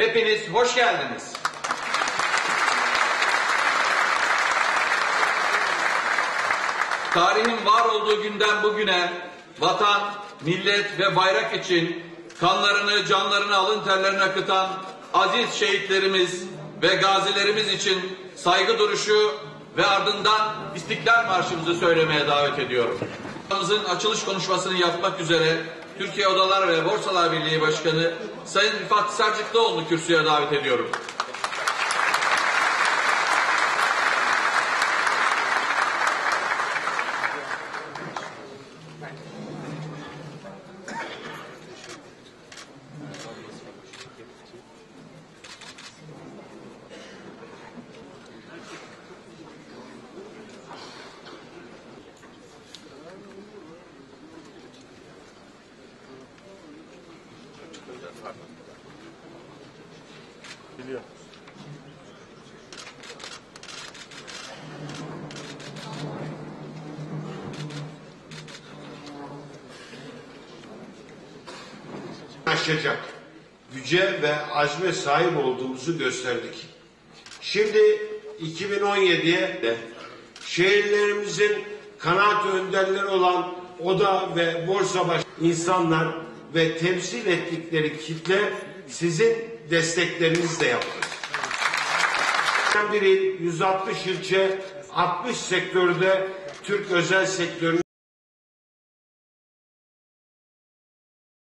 Hepiniz hoş geldiniz. Tarihin var olduğu günden bugüne vatan, millet ve bayrak için kanlarını, canlarını, alın terlerini akıtan aziz şehitlerimiz ve gazilerimiz için saygı duruşu ve ardından İstiklal Marşımızı söylemeye davet ediyorum. Açılış konuşmasını yapmak üzere Türkiye Odalar ve Borsalar Birliği Başkanı Sayın Rifat Hisarcıklıoğlu kürsüye davet ediyorum. Biliyor. Aşacak güce ve azme sahip olduğumuzu gösterdik. Şimdi 2017'ye de şehirlerimizin kanaat önderleri olan oda ve borsa baş insanlar ve temsil ettikleri kitle sizin desteklerinizle yaptık. 160 ilçe, 60 sektörde Türk özel sektörünün